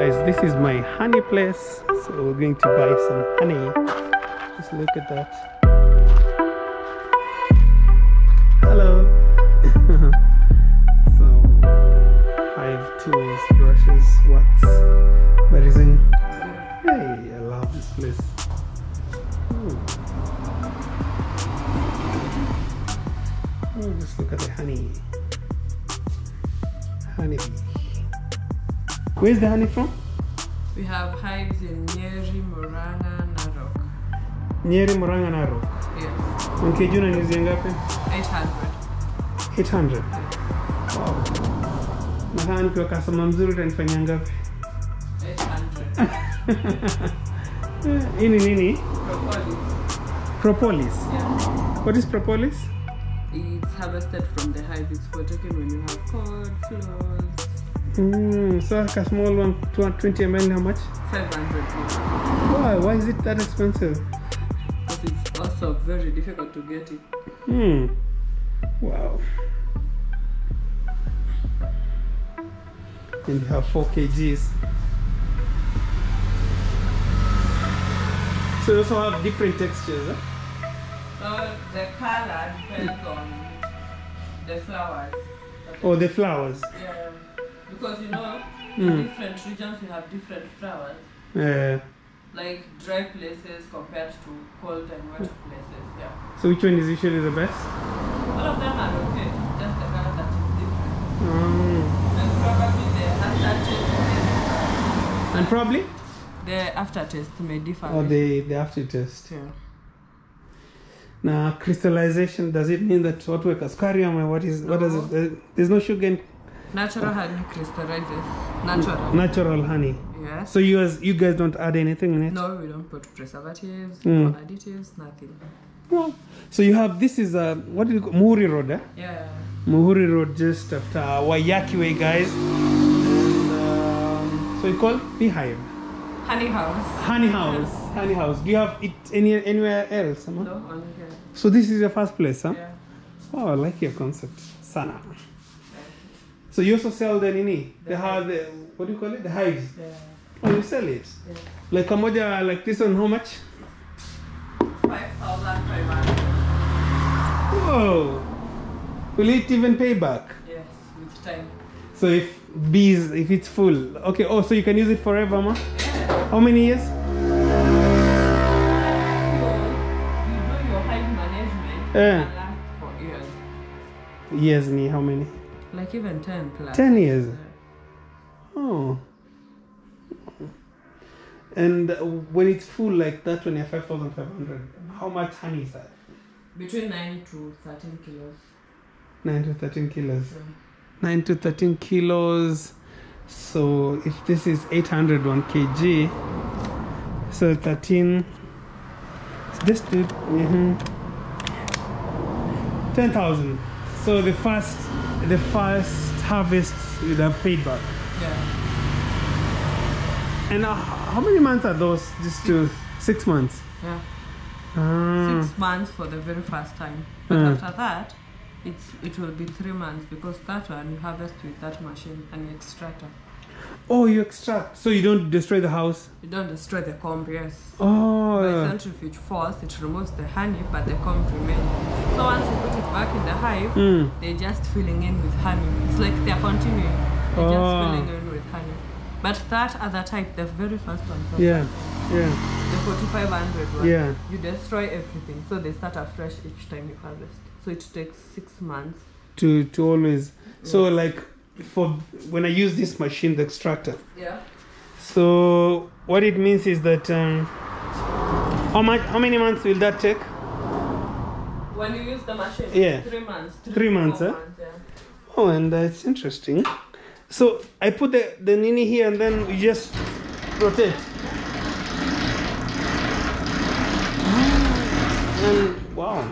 Guys, this is my honey place, so we're going to buy some honey. Just look at that. Hello. So I have tools, brushes, wax, medicine. Hey, I love this place. Oh, just look at the honey. Honeybee. Where's the honey from? We have hives in Nyeri, Moranga, Narok. Nyeri, Moranga, Narok? Yes. When Kejuna is young up? 800. 800? Yes. Wow. Mahani kwa customer mzuri utanifanya ngapi? 800. Ini nini? Propolis. Propolis? Yeah. What is propolis? It's harvested from the hive. It's for taking when you have cold, flus. So like a small one, 220 ml, how much? 700. Why? Why is it that expensive? Because it's also very difficult to get it. Wow. And you have 4 kgs. So you also have different textures, huh? So the color depends on the flowers. Oh, the flowers? Yeah. Because you know, in different regions you have different flowers. Yeah. Like dry places compared to cold and wet places. Yeah. So which one is usually the best? All of them are okay. Just the color that is different. And probably the aftertaste may differ. And probably? The aftertaste may differ. Oh, the aftertaste. Yeah. Now crystallization, does it mean that what works? Carium or what is? No. What does it? There's no sugar in. Natural honey crystallizes. Natural honey. Yeah. So you guys don't add anything in it? No, we don't put preservatives, no additives, nothing. Well, so you have, this is a, what do you call, Muhuri Road, eh? Yeah. Muhuri Road just after Waiyaki Way, guys. And, so you call beehive? Honey house. Honey house. Yes. Honey house. Do you have it anywhere else? Huh? No, only here. So this is your first place, huh? Yeah. Oh, I like your concept. Sana. So you also sell the nini? The what do you call it? The hives. Yeah. Oh, you sell it. Yeah. Like kamoja, like this one, how much? 5,500. Whoa! Will it even pay back? Yes, with time. So if it's full, okay. Oh, so you can use it forever, ma? Yeah. How many years? You know your hive management can last for years. Years, me? How many? Like even 10 plus. 10 years? Yeah. Oh. And when it's full like that, when you're 5,500, how much honey is that? Between 9 to 13 kilos. 9 to 13 kilos. Yeah. 9 to 13 kilos. So if this is 801 kg, so 13. This dude. 10,000. So the first harvest you'd have paid back. Yeah. And how many months are those? Just 6 months. Yeah. 6 months for the very first time. But after that, it will be 3 months because that one you harvest with that machine and you extract. Oh, you extract. So you don't destroy the house? You don't destroy the comb, yes. Oh. By centrifuge force, it removes the honey, but the comb remains. So once you put it back in the hive, they're just filling in with honey. It's like they're continuing. They're just filling in with honey. But that other type, the very first one. Yeah, yeah. The 4,500 one. Yeah. You destroy everything, so they start afresh each time you harvest. So it takes 6 months. To always. Yeah. So like... For when I use this machine, the extractor. Yeah. So what it means is that how many months will that take? When you use the machine, yeah, 3 months. Three to four months, yeah. Oh, and that's interesting. So I put the nini here, and then we just rotate. And wow,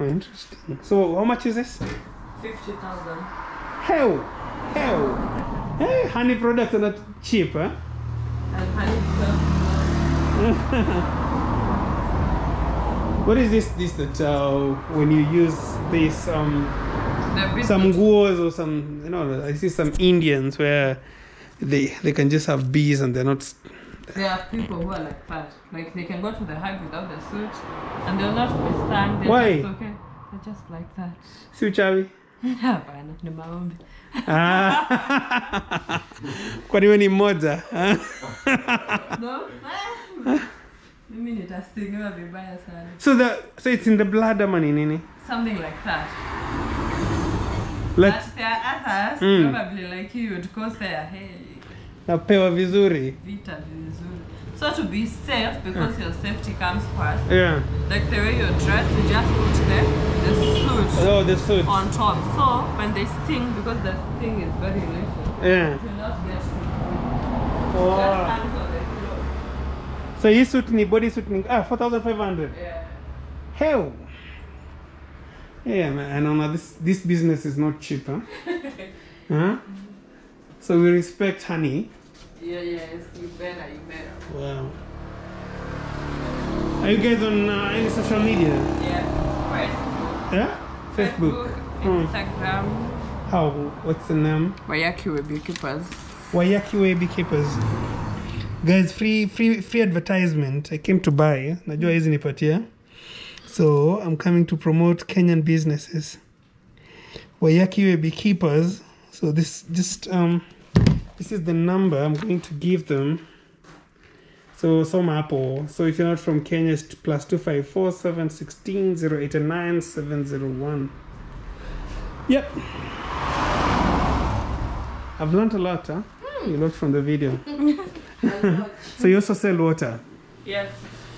oh, interesting. So how much is this? 50,000. Hell. Hey, honey products are not cheap, huh? And honey itself. What is this that when you use this some guos or some, you know, I see some Indians where they can just have bees and they're not. There are people who are like that. Like they can go to the hug without the suit and they'll not be stung. They're why? Just okay. They're just like that. Si uchawi? Hapana, ni maombi. Kwa niwe ni mmoja. No? Mimi nitastigiwa vibaya sana. So it's in the blood ama ni nini? Something like that. But there are others probably like you would cause their hair. Napewa vizuri. Vita vizuri. So to be safe, because your safety comes first. Yeah. Like the way you're dressed, you just put the suit, oh, the suit on top. So when they sting, because the sting is very little, yeah, you will not get to oh. Just hands on the clothes. So this suit, ni body suit, ni 4,500. Yeah. Hell. Yeah, man. I don't know. This business is not cheap, huh? Huh? So we respect honey. Yeah, yes, you better. Wow. Are you guys on any social media? Yeah, Facebook. Yeah? Facebook. Instagram. How? What's the name? Wayaki Webi Keepers. Wayaki Webi Keepers. Guys, free advertisement. I came to buy. Najua hizi nipatia. So I'm coming to promote Kenyan businesses. Wayaki Webi Keepers. So this just this is the number I'm going to give them. So some apple. So if you're not from Kenya, it's +254 716 089 701. Yep. I've learned a lot, huh? You learned from the video. So you also sell water? Yes,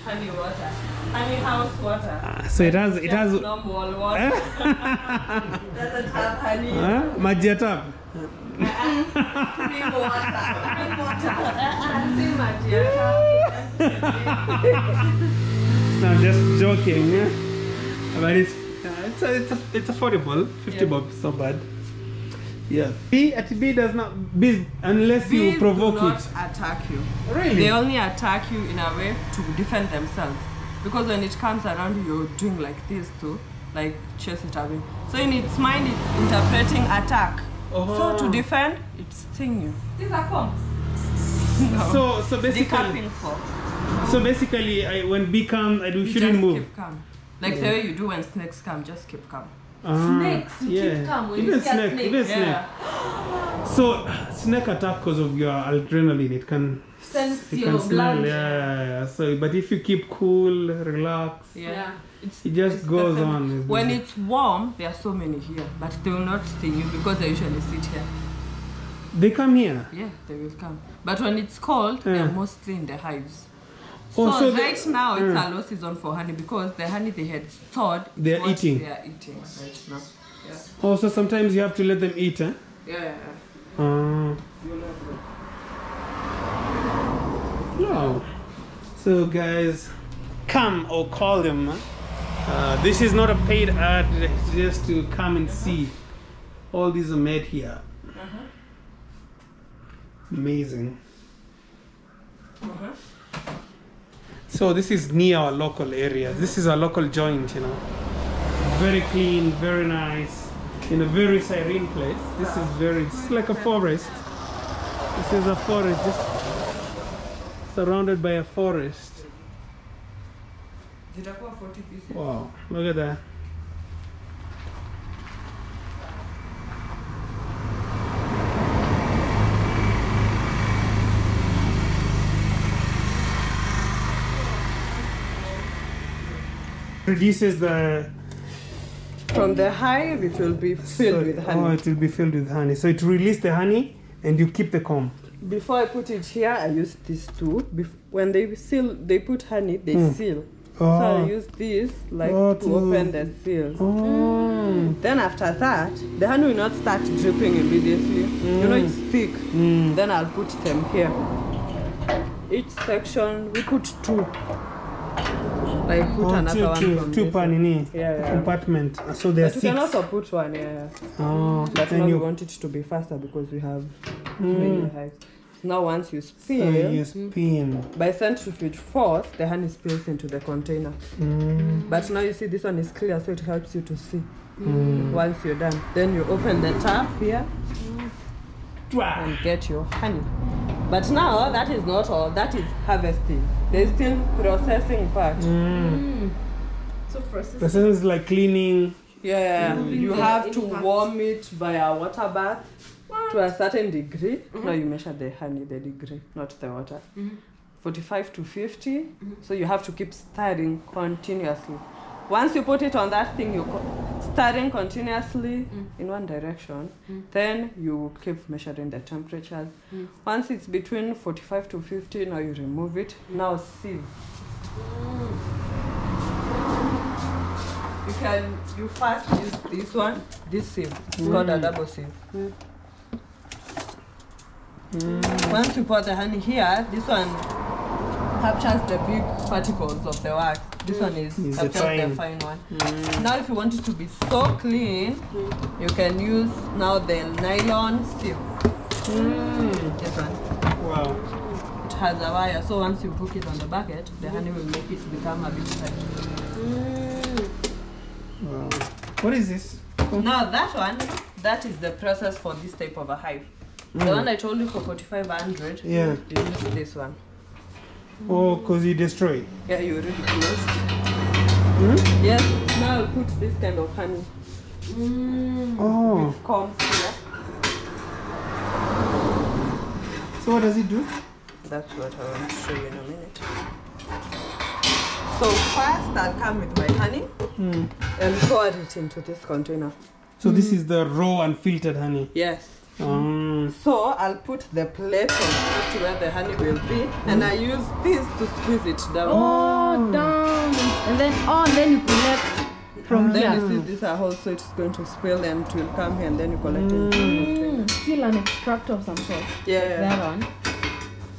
honey water. Honey house water. So it has normal water. Doesn't have honey. Maji tap. No, I'm just joking. But it's affordable. 50 bob, yeah. So bad. Yeah. Bee does not bees unless you provoke it. Bees do not attack you. Really? They only attack you in a way to defend themselves. Because when it comes around, you're doing like this too, like chase it away. So in its mind, it's interpreting attack. Oh. So to defend, it stings you. These are combs. No. So basically, when bee comes, you shouldn't move. Keep calm. Like the way you do when snakes come, just keep calm. Snakes, you keep calm when you see a snake. Yeah. So snake attack because of your adrenaline, it can. Sense your blood. Yeah. So, but if you keep cool, relax, it just goes on. When it's warm, there are so many here, but they will not sting you because they usually sit here. They come here? Yeah, they will come. But when it's cold, they are mostly in the hives. So right now, it's a low season for honey because the honey they had stored, they are eating right now. Yeah. Also, sometimes you have to let them eat, eh? Yeah. No. So guys, come or call them. This is not a paid ad, it's just to come and see. All these are made here. Amazing. So this is near our local area. This is our local joint, you know. Very clean, very nice. In a very serene place. This is it's like a forest. This is a forest. Just surrounded by a forest. Wow, look at that. Produces the... From the hive it will be filled with honey. Oh, it will be filled with honey. So it releases the honey and you keep the comb. Before I put it here, I use this too. When they seal, they put honey, they seal. Oh. So I use this to open the seal. Oh. Then after that, the honey will not start dripping immediately. You know, it's thick. Then I'll put them here. Each section, we put two. Like put another one from two panini compartment. So there's six. You can also put one, but now we want it to be faster because we have many hives. Now once you spin, by centrifuge force, the honey spills into the container. But now you see this one is clear, so it helps you to see. Once you're done, then you open the tap here. and get your honey. But now that is not all, that is harvesting. There's still processing part. Mm. Mm. So processing is like cleaning. Yeah, you have to warm it by a water bath to a certain degree. Mm-hmm. No, you measure the honey, the degree, not the water. Mm-hmm. 45 to 50. Mm-hmm. So you have to keep stirring continuously. Once you put it on that thing, you stirring continuously in one direction. Mm. Then you keep measuring the temperatures. Mm. Once it's between 45 to 50, now you remove it. Now sieve. Mm. You first use this one, this sieve. It's called a double sieve. Mm. Mm. Once you pour the honey here, this one captures the big particles of the wax. This one is captures the fine one. Mm. Now if you want it to be so clean, you can use now the nylon sieve. Mm. This one. Wow. It has a wire, so once you hook it on the bucket, the honey will make it become a bit tight. Mm. Wow. What is this? Oh. Now that one, that is the process for this type of a hive. Mm. The one I told you for 4,500, you use this one. Oh, because you destroy? Yeah, you already closed. Hmm? Yes, now I'll put this kind of honey. Mm. Oh. With combs here. So what does it do? That's what I want to show you in a minute. So first I'll come with my honey and pour it into this container. So this is the raw unfiltered honey? Yes. Mm. So I'll put the plate on it where the honey will be, and I use this to squeeze it down. Oh, down! And then then you collect from there. Then you see these are holes, so it's going to spill, and it will come here, and then you collect it. Still an extract of some sort. Yeah. That one.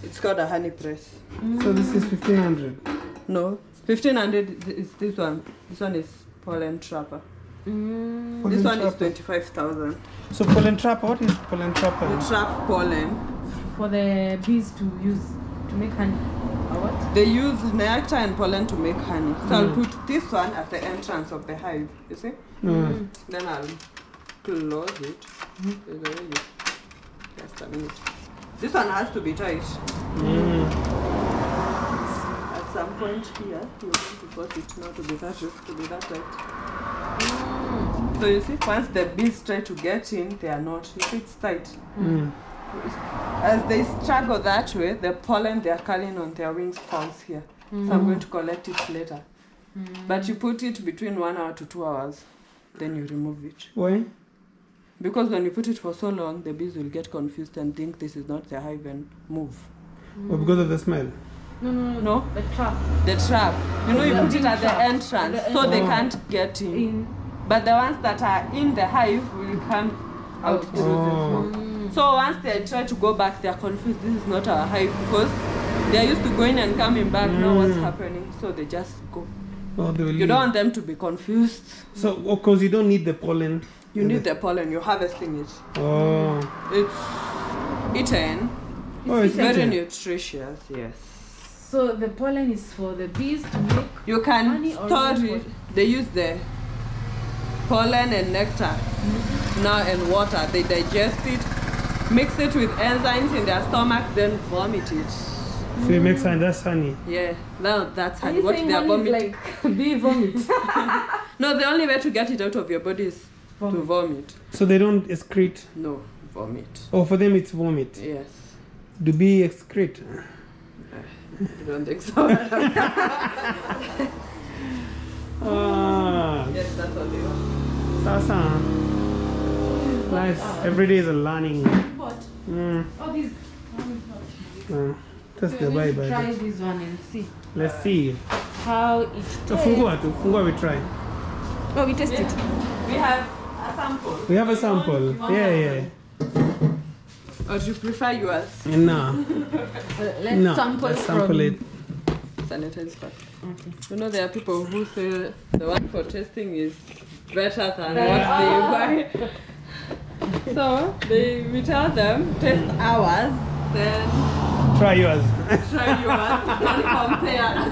It's called a honey press. Mm. So this is 1,500. No, 1,500 is this one. This one is pollen trapper. Mm. This one is 25,000. So pollen trapper, what is pollen trapper? You trap pollen for the bees to use to make honey. Or what? They use nectar and pollen to make honey. So I'll put this one at the entrance of the hive. You see? Mm. Then I'll close it. Just a minute. This one has to be tight. At some point here, you want to put it not to be that rough, to be that tight. So you see, once the bees try to get in, they are not. You see, it's tight. Mm. As they struggle that way, the pollen they are carrying on their wings falls here. Mm. So I'm going to collect it later. Mm. But you put it between 1 hour to 2 hours, then you remove it. Why? Because when you put it for so long, the bees will get confused and think this is not their hive and move. Or because of the smell? No. The trap. The trap. You know, you put it at the entrance, so they can't get in. But the ones that are in the hive will come out through the floor. So once they try to go back, they are confused. This is not our hive because they are used to going and coming back. Know what's happening, so they just go. Oh, they you don't want them to be confused. So, because you don't need the pollen. You need the pollen. You're harvesting it. Oh. It's eaten. It's very nutritious. Yes. So the pollen is for the bees to make. You can store it. They use the pollen and nectar now and water. They digest it, mix it with enzymes in their stomach, then vomit it. So you make honey, that's honey? Yeah, that's honey. What they are vomiting. Like bee vomit. No, the only way to get it out of your body is to vomit. So they don't excrete? No, vomit. Oh, for them it's vomit? Yes. Do bees excrete? I don't think so. Yes, that's what they want. Nice. Every day is a learning. What? Mm. Oh, this one is not. Test the Bible. Try this one and see. Let's see how it tastes. We try. Oh, we test it. We have a sample. We have a sample. Yeah. Or do you prefer yours? No. Let's sample it. Sanitize pack. Okay. You know, there are people who say the one for testing is better than what they buy. So we tell them test ours, then try yours. Then compare.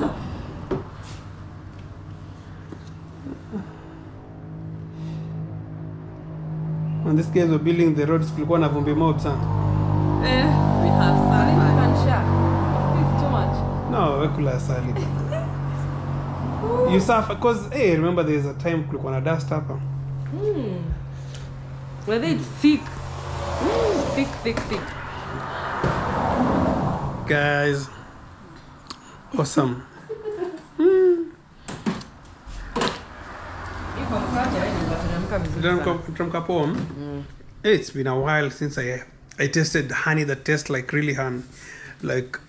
On this case, we're building the roads. We have salad. You can share. It's too much. No, we could have salad. You suffer because remember there's a time click on a dust up. Whether it's thick. Thick. Guys. Awesome. It's been a while since I tasted honey that tastes like really honey. Like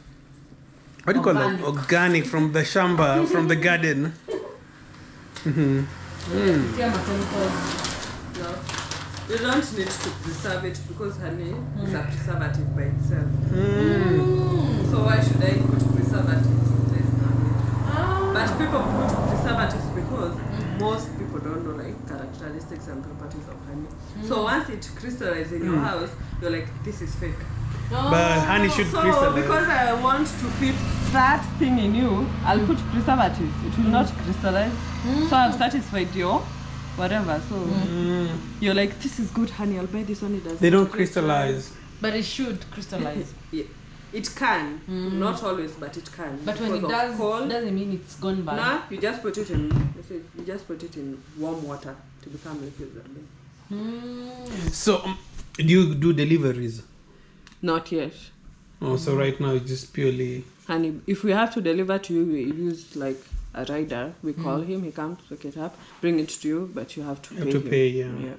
what do you organic. Call it? Organic from the shamba, from the garden. You don't need to preserve it because honey is a preservative by itself. So why should I put preservatives in place? But people put preservatives because most people don't know like characteristics and properties of honey. So once it crystallizes in your house, you're like, this is fake. But honey should crystallize. So because I want to fit that thing in you, I'll put preservatives. It will not crystallize. So I've satisfied your whatever. So you're like, this is good honey. I'll buy this one. It doesn't. They don't crystallize. But it should crystallize. Yeah. It can, not always, but it can. But when it does, cold, doesn't mean it's gone bad. Nah, you just put it in. You just put it in warm water to become liquid. So, do you do deliveries? Not yet. Oh, so right now it's just purely. And if we have to deliver to you, we use like a rider. We call him. He comes, pick it up, bring it to you, but you have to pay. Yeah.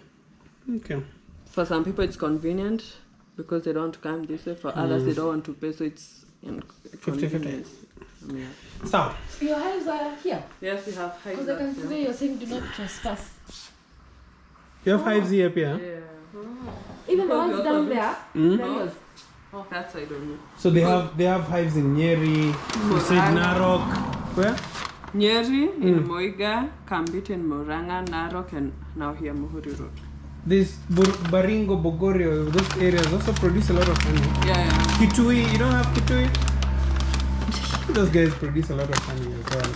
Okay. For some people, it's convenient. Because they don't come this way, for others they don't want to pay, so it's 50/50. Yeah. So your hives are here. Yes, we have hives. Because I can see you're saying do not trespass. You have hives here, Pia. Yeah. Even the ones down there. That's I don't know. So they have hives in Nyeri, you said Narok. Where? Nyeri, in Moiga, Kambit, in Moranga, Narok, and now here Muhuri Road. This Baringo, Bogorio, those areas also produce a lot of honey. Yeah. Kitui, you don't have Kitui? Those guys produce a lot of honey as well.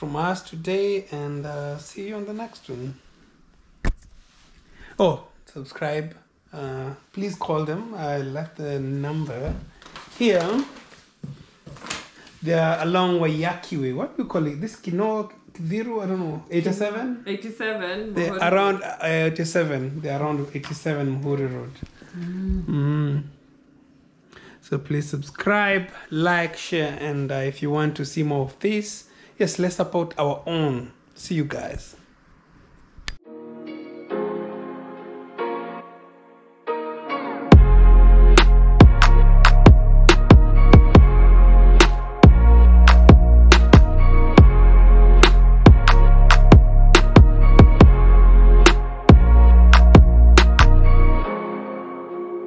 From us today, and see you on the next one. Oh, subscribe. Please call them. I left the number here. They are along Waiyaki Way. What do you call it? This Kino. Zero, I don't know, 87? 87. They're around 87. They're around 87 Muhuri Road. So please subscribe, like, share, and if you want to see more of this, yes, let's support our own. See you guys.